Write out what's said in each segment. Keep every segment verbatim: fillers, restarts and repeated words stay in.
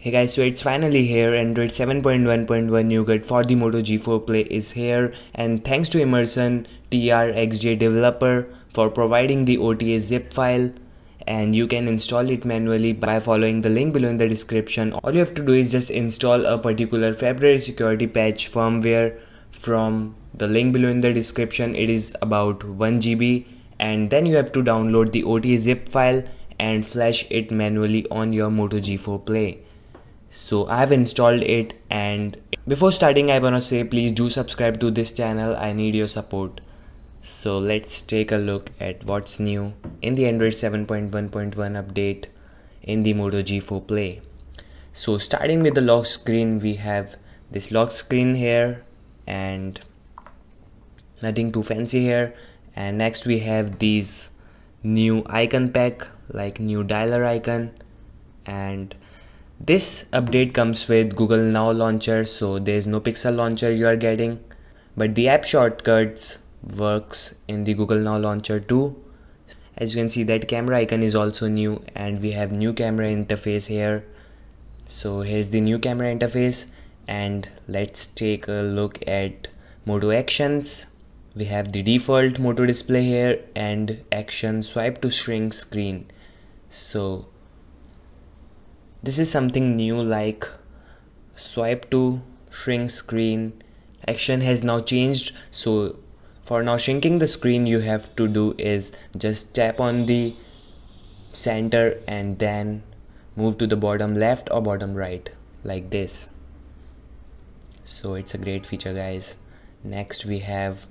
Hey guys, so it's finally here. Android seven point one point one Nougat for the Moto G four Play is here, and thanks to Emerson T R X J developer for providing the O T A zip file, and you can install it manually by following the link below in the description. All you have to do is just install a particular February security patch firmware from the link below in the description. It is about one gigabyte, and then you have to download the O T A zip file and flash it manually on your Moto G four Play. So I have installed it, and before starting I wanna say please do subscribe to this channel. I need your support. So let's take a look at what's new in the Android seven point one point one update in the Moto G four Play. So starting with the lock screen, we have this lock screen here and nothing too fancy here. And next we have these new icon pack, like new dialer icon, and this update comes with Google Now Launcher, so there's no Pixel Launcher you are getting, but the app shortcuts works in the Google Now Launcher too. As you can see, that camera icon is also new, and we have new camera interface here. So here's the new camera interface, and let's take a look at Moto Actions. We have the default Moto Display here and Action Swipe to Shrink Screen. So this is something new, like swipe to shrink screen. Action has now changed, so for now shrinking the screen you have to do is just tap on the center and then move to the bottom left or bottom right, like this. So it's a great feature, guys. Next we have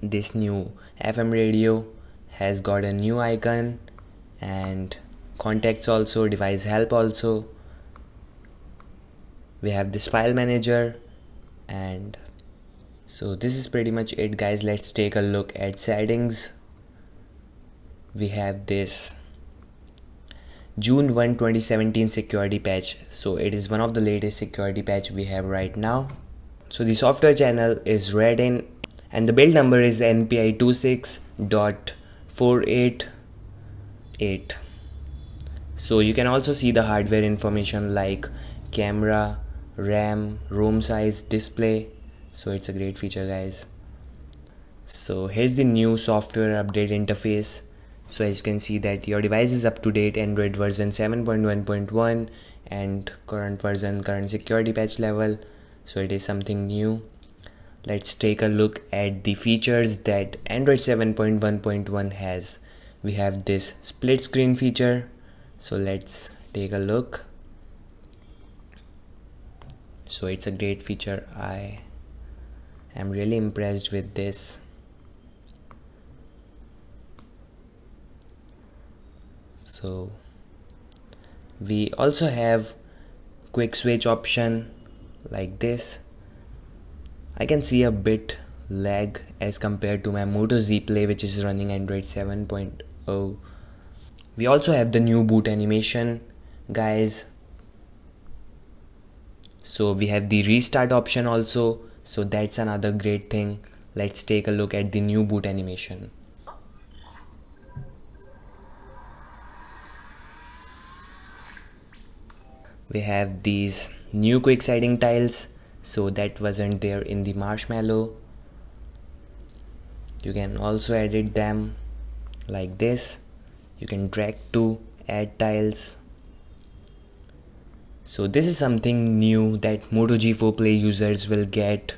this new F M radio has got a new icon, and contacts also, device help also. We have this file manager, and so this is pretty much it, guys. Let's take a look at settings. We have this June first twenty seventeen security patch, so it is one of the latest security patch we have right now. So the software channel is Redin, and the build number is N P I two six dot four eight eight. So you can also see the hardware information like camera, RAM, ROM size, display. So it's a great feature, guys. So here's the new software update interface. So as you can see that your device is up to date, Android version seven point one point one and current version, current security patch level. So it is something new. Let's take a look at the features that Android seven point one point one has. We have this split screen feature. So let's take a look. So it's a great feature. I am really impressed with this. So we also have quick switch option like this. I can see a bit lag as compared to my Moto Z Play, which is running Android seven point oh. We also have the new boot animation, guys. So we have the restart option also, so that's another great thing. Let's take a look at the new boot animation. We have these new quick sighting tiles, so that wasn't there in the marshmallow. You can also edit them like this. You can drag to add tiles. So this is something new that Moto G four Play users will get,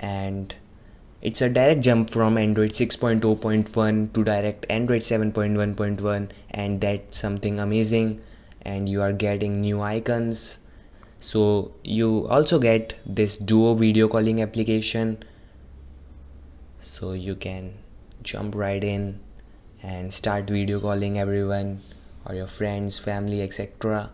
and it's a direct jump from Android six point oh point one to direct Android seven point one point one, and that's something amazing. And you are getting new icons. So you also get this Duo video calling application, so you can jump right in and start video calling everyone or your friends, family, et cetera.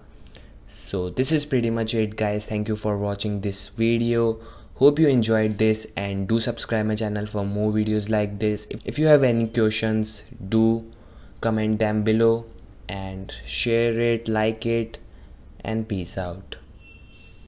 So this is pretty much it, guys. Thank you for watching this video. Hope you enjoyed this, and do subscribe my channel for more videos like this. If you have any questions, do comment them below and share it, like it, and peace out.